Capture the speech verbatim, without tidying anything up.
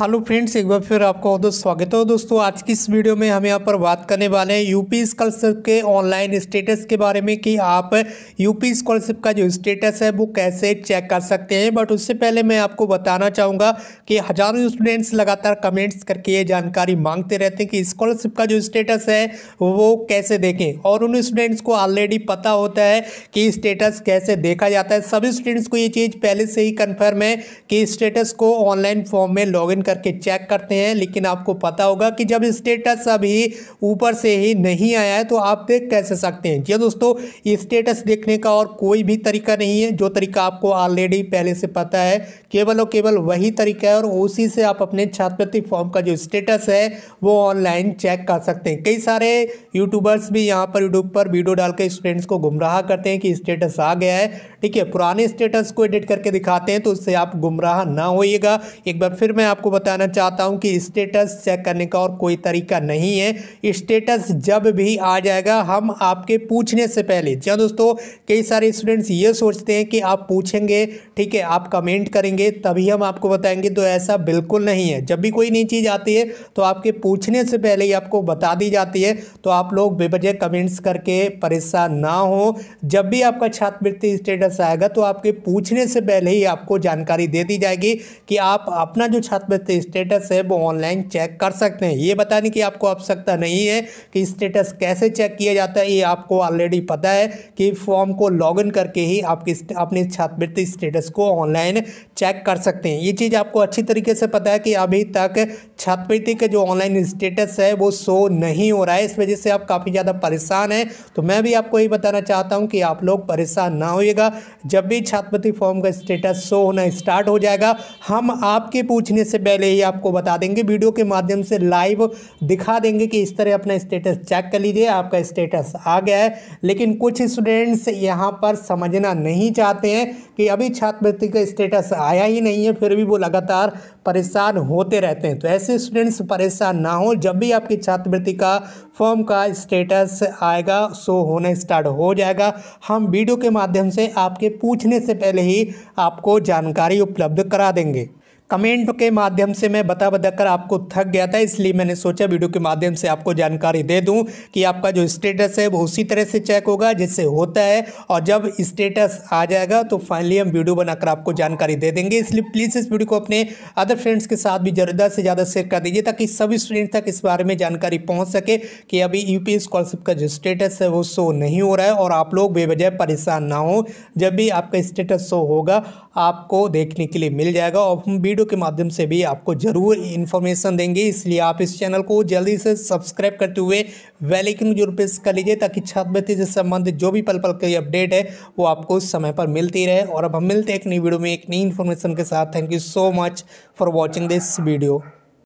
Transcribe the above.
Hello friends, एक बार फिर आपका बहुत स्वागत है दोस्तों। आज की इस वीडियो में हम यहाँ पर बात करने वाले हैं यूपी स्कॉलरशिप के ऑनलाइन स्टेटस के बारे में कि आप यूपी स्कॉलरशिप का जो स्टेटस है वो कैसे चेक कर सकते हैं। बट उससे पहले मैं आपको बताना चाहूँगा कि हज़ारों स्टूडेंट्स लगातार कमेंट्स करके ये जानकारी मांगते रहते हैं कि स्कॉलरशिप का जो स्टेटस है वो कैसे देखें, और उन स्टूडेंट्स को ऑलरेडी पता होता है कि स्टेटस कैसे देखा जाता है। सभी स्टूडेंट्स को ये चीज़ पहले से ही कन्फर्म है कि स्टेटस को ऑनलाइन फॉर्म में लॉग इन करके चेक करते हैं, लेकिन आपको पता होगा कि जब स्टेटस अभी ऊपर से ही नहीं आया है तो आप देख कैसे सकते हैं। जी दोस्तों, स्टेटस देखने का और कोई भी तरीका नहीं है, जो तरीका आपको ऑलरेडी पहले से पता है केवल और केवल वही तरीका है, और उसी से आप अपने छात्रवृत्ति फॉर्म का जो स्टेटस है वो ऑनलाइन चेक कर सकते हैं। कई सारे यूट्यूबर्स भी यहाँ पर यूट्यूब पर वीडियो डालकर स्टूडेंट्स को गुमराह करते हैं कि स्टेटस आ गया है, ठीक है, पुराने स्टेटस को एडिट करके दिखाते हैं, तो उससे आप गुमराह ना होइएगा। एक बार फिर मैं आपको बताना चाहता हूं कि स्टेटस चेक करने का और कोई तरीका नहीं है। स्टेटस जब भी आ जाएगा हम आपके पूछने से पहले, जी दोस्तों, कई सारे स्टूडेंट्स ये सोचते हैं कि आप पूछेंगे, ठीक है, आप कमेंट करेंगे तभी हम आपको बताएंगे, तो ऐसा बिल्कुल नहीं है। जब भी कोई नई चीज़ आती है तो आपके पूछने से पहले ही आपको बता दी जाती है, तो आप लोग बेवजह कमेंट्स करके परेशान ना हो। जब भी आपका छात्रवृत्ति स्टेटस आएगा तो आपके पूछने से पहले ही आपको जानकारी दे दी जाएगी कि आप अपना जो छात्रवृत्ति स्टेटस है वो ऑनलाइन चेक कर सकते हैं। ये बताने की आपको आवश्यकता नहीं है कि स्टेटस कैसे चेक किया जाता है, ये आपको ऑलरेडी पता है कि फॉर्म को लॉगिन करके ही आप अपने छात्रवृत्ति स्टेटस को ऑनलाइन चेक कर सकते हैं। ये चीज़ आपको अच्छी तरीके से पता है कि अभी तक छात्रवृत्ति का जो ऑनलाइन स्टेटस है वो शो नहीं हो रहा है, इस वजह से आप काफ़ी ज़्यादा परेशान हैं। तो मैं भी आपको यही बताना चाहता हूँ कि आप लोग परेशान ना होइएगा। जब भी छात्रवृत्ति फॉर्म का स्टेटस शो होना स्टार्ट हो जाएगा हम आपके पूछने से पहले ही आपको बता देंगे, वीडियो के माध्यम से लाइव दिखा देंगे कि इस तरह अपना स्टेटस चेक कर लीजिए, आपका स्टेटस आ गया है। लेकिन कुछ स्टूडेंट्स यहाँ पर समझना नहीं चाहते हैं कि अभी छात्रवृत्ति का स्टेटस आया ही नहीं है, फिर भी वो लगातार परेशान होते रहते हैं। तो ऐसे स्टूडेंट्स परेशान ना हो, जब भी आपकी छात्रवृत्ति का फॉर्म का स्टेटस आएगा, शो होना स्टार्ट हो जाएगा, हम वीडियो के माध्यम से आपके पूछने से पहले ही आपको जानकारी उपलब्ध करा देंगे। कमेंट के माध्यम से मैं बता बता कर आपको थक गया था, इसलिए मैंने सोचा वीडियो के माध्यम से आपको जानकारी दे दूं कि आपका जो स्टेटस है वो उसी तरह से चेक होगा जिससे होता है, और जब स्टेटस आ जाएगा तो फाइनली हम वीडियो बनाकर आपको जानकारी दे देंगे। इसलिए प्लीज़ इस वीडियो को अपने अदर फ्रेंड्स के साथ भी ज़्यादा से ज़्यादा शेयर कर दीजिए ताकि सभी स्टूडेंट तक इस बारे में जानकारी पहुँच सके कि अभी यूपी स्कॉलरशिप का जो स्टेटस है वो शो नहीं हो रहा है, और आप लोग बेवजह परेशान ना हो। जब भी आपका स्टेटस शो होगा आपको देखने के लिए मिल जाएगा, और हम के माध्यम से भी आपको जरूर इन्फॉर्मेशन देंगे। इसलिए आप इस चैनल को जल्दी से सब्सक्राइब करते हुए बेल आइकन जरूर प्रेस कर लीजिए ताकि छात्रवृत्ति से संबंधित जो भी पल पल की अपडेट है वो आपको समय पर मिलती रहे। और अब हम मिलते हैं एक नई वीडियो में एक नई इन्फॉर्मेशन के साथ। Thank you so much for watching this video.